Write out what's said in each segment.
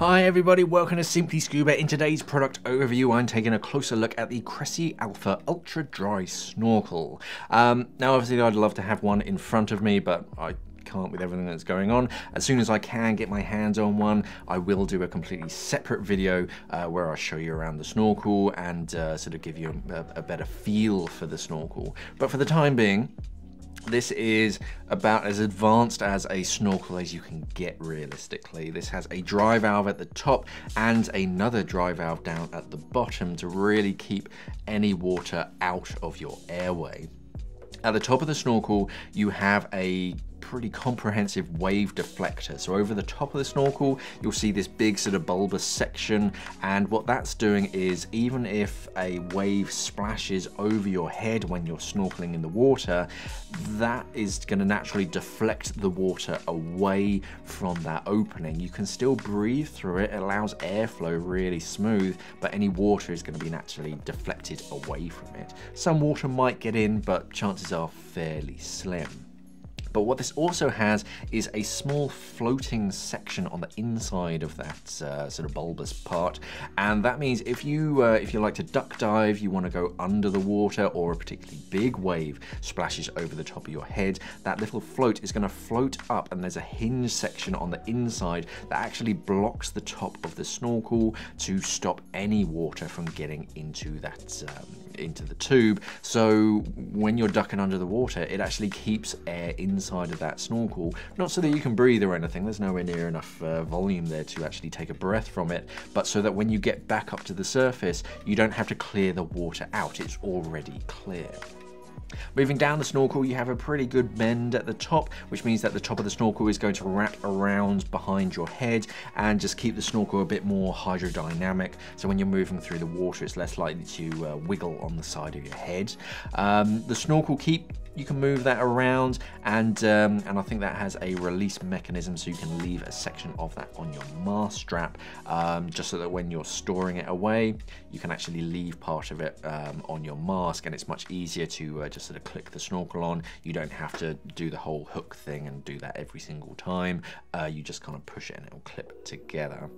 Hi everybody, welcome to Simply Scuba. In today's product overview, I'm taking a closer look at the Cressi Alpha Ultra Dry Snorkel. Now obviously I'd love to have one in front of me, but I can't with everything that's going on. As soon as I can get my hands on one, I will do a completely separate video where I show you around the snorkel and sort of give you a better feel for the snorkel. But for the time being, this is about as advanced as a snorkel as you can get realistically. This has a dry valve at the top and another dry valve down at the bottom to really keep any water out of your airway. At the top of the snorkel, you have a pretty comprehensive wave deflector. So over the top of the snorkel, you'll see this big sort of bulbous section. And what that's doing is, even if a wave splashes over your head when you're snorkeling in the water, that is gonna naturally deflect the water away from that opening. You can still breathe through it. It allows airflow really smooth, but any water is gonna be naturally deflected away from it. Some water might get in, but chances are fairly slim. But what this also has is a small floating section on the inside of that sort of bulbous part, and that means if you like to duck dive, you want to go under the water, or a particularly big wave splashes over the top of your head, that little float is going to float up, and there's a hinge section on the inside that actually blocks the top of the snorkel to stop any water from getting into that into the tube. So when you're ducking under the water, it actually keeps air inside of that snorkel, not so that you can breathe or anything, there's nowhere near enough volume there to actually take a breath from it, but so that when you get back up to the surface, you don't have to clear the water out, it's already clear. Moving down the snorkel, you have a pretty good bend at the top, which means that the top of the snorkel is going to wrap around behind your head and just keep the snorkel a bit more hydrodynamic, so when you're moving through the water, it's less likely to wiggle on the side of your head. The snorkel keep, you can move that around, and I think that has a release mechanism, so you can leave a section of that on your mast strap, just so that when you're storing it away, you can actually leave part of it on your mask, and it's much easier to just sort of click the snorkel on. You don't have to do the whole hook thing and do that every single time. You just kind of push it and it'll clip together.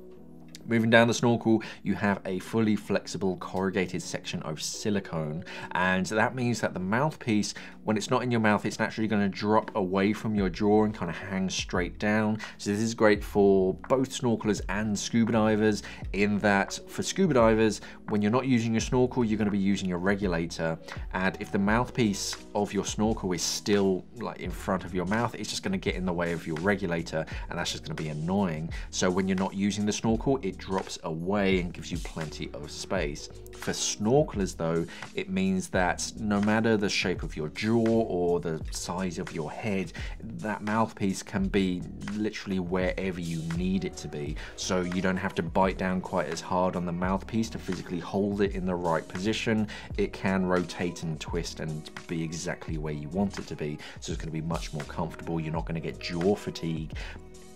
Moving down the snorkel, you have a fully flexible corrugated section of silicone, and that means that the mouthpiece, when it's not in your mouth, it's naturally going to drop away from your jaw and kind of hang straight down. So this is great for both snorkelers and scuba divers, in that for scuba divers, when you're not using your snorkel, you're going to be using your regulator, and if the mouthpiece of your snorkel is still like in front of your mouth, it's just going to get in the way of your regulator, and that's just going to be annoying. So when you're not using the snorkel, it drops away and gives you plenty of space. For snorkelers though, it means that no matter the shape of your jaw or the size of your head, that mouthpiece can be literally wherever you need it to be. So you don't have to bite down quite as hard on the mouthpiece to physically hold it in the right position. It can rotate and twist and be exactly where you want it to be. So it's going to be much more comfortable. You're not going to get jaw fatigue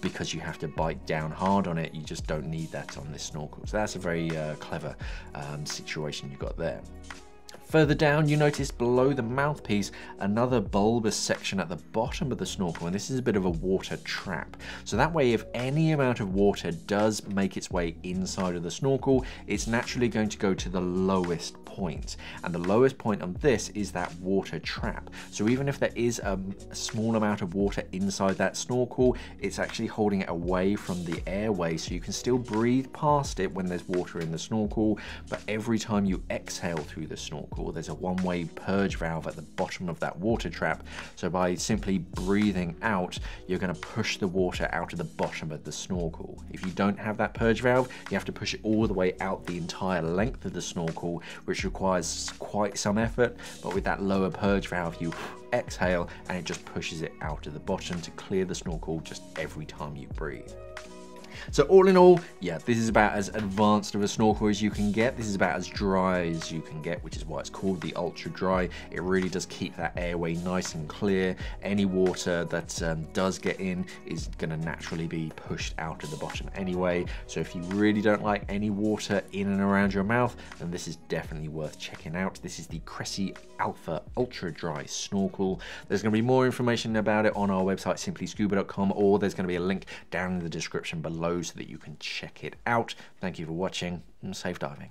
because you have to bite down hard on it. You just don't need that on this snorkel. So that's a very clever situation you've got there. Further down, you notice below the mouthpiece, another bulbous section at the bottom of the snorkel, and this is a bit of a water trap. So that way, if any amount of water does make its way inside of the snorkel, it's naturally going to go to the lowest point. And the lowest point on this is that water trap. So even if there is a small amount of water inside that snorkel, it's actually holding it away from the airway, so you can still breathe past it when there's water in the snorkel, but every time you exhale through the snorkel, there's a one-way purge valve at the bottom of that water trap. So by simply breathing out, you're going to push the water out of the bottom of the snorkel. If you don't have that purge valve, you have to push it all the way out the entire length of the snorkel, which requires quite some effort. But with that lower purge valve, you exhale and it just pushes it out of the bottom to clear the snorkel just every time you breathe. So all in all, yeah, this is about as advanced of a snorkel as you can get. This is about as dry as you can get, which is why it's called the Ultra Dry. It really does keep that airway nice and clear. Any water that does get in is going to naturally be pushed out of the bottom anyway. So if you really don't like any water in and around your mouth, then this is definitely worth checking out. This is the Cressi Alpha Ultra Dry Snorkel. There's going to be more information about it on our website, simplyscuba.com, or there's going to be a link down in the description below low so that you can check it out. Thank you for watching, and safe diving.